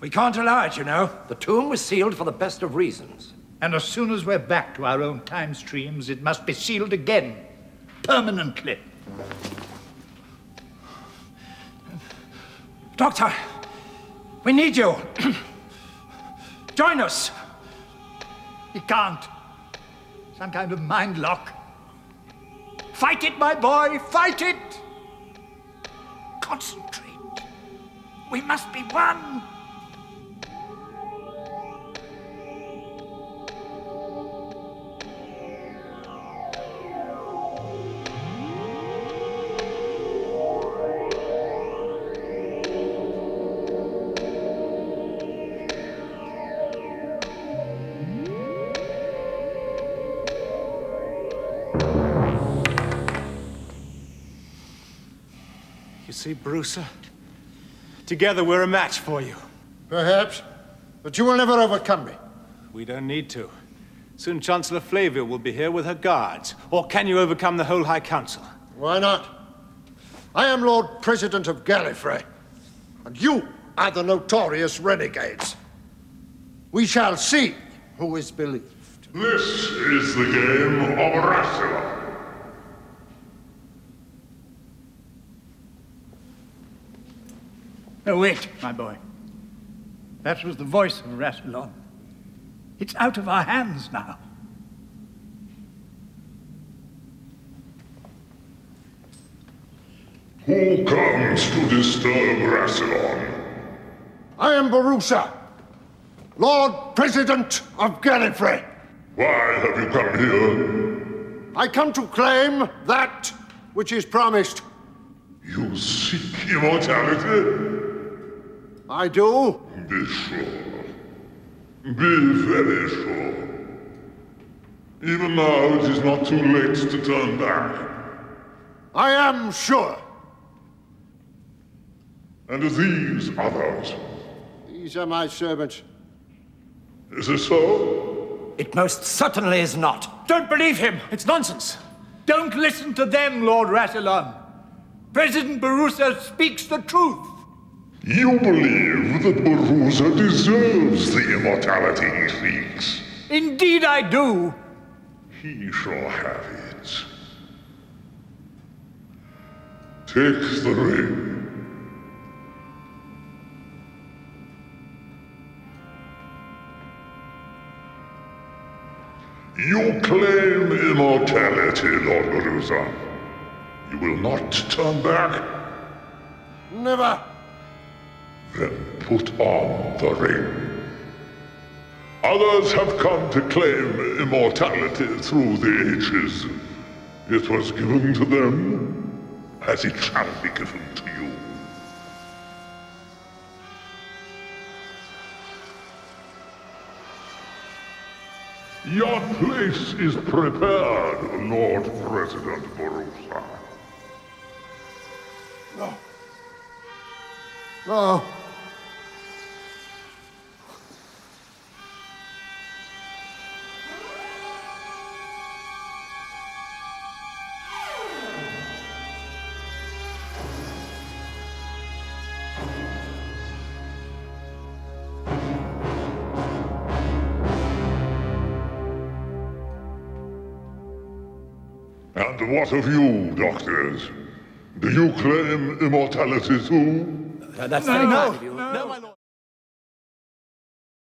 We can't allow it, you know. The tomb was sealed for the best of reasons. And as soon as we're back to our own time streams, it must be sealed again. Permanently. Doctor, we need you. Join us. He can't. Some kind of mind lock. Fight it, my boy, fight it. Concentrate. We must be one. See, Borusa? Together we're a match for you. Perhaps, but you will never overcome me. We don't need to. Soon Chancellor Flavia will be here with her guards. Or can you overcome the whole High Council? Why not? I am Lord President of Gallifrey, and you are the notorious renegades. We shall see who is believed. This is the game of Rassilon. No, wait, my boy. That was the voice of Rassilon. It's out of our hands now. Who comes to disturb Rassilon? I am Borusa, Lord President of Gallifrey. Why have you come here? I come to claim that which is promised. You seek immortality? I do. Be sure. Be very sure. Even now, it is not too late to turn back. I am sure. And are these others? These are my servants. Is this so? It most certainly is not. Don't believe him. It's nonsense. Don't listen to them, Lord Rassilon. President Borusa speaks the truth. You believe that Borusa deserves the immortality he seeks? Indeed I do. He shall have it. Take the ring. You claim immortality, Lord Borusa. You will not turn back? Never. Then put on the ring. Others have come to claim immortality through the ages. It was given to them, as it shall be given to you. Your place is prepared, Lord President Borusa. No. No. And what of you, doctors? Do you claim immortality too? That's no, no, no, no, no, no.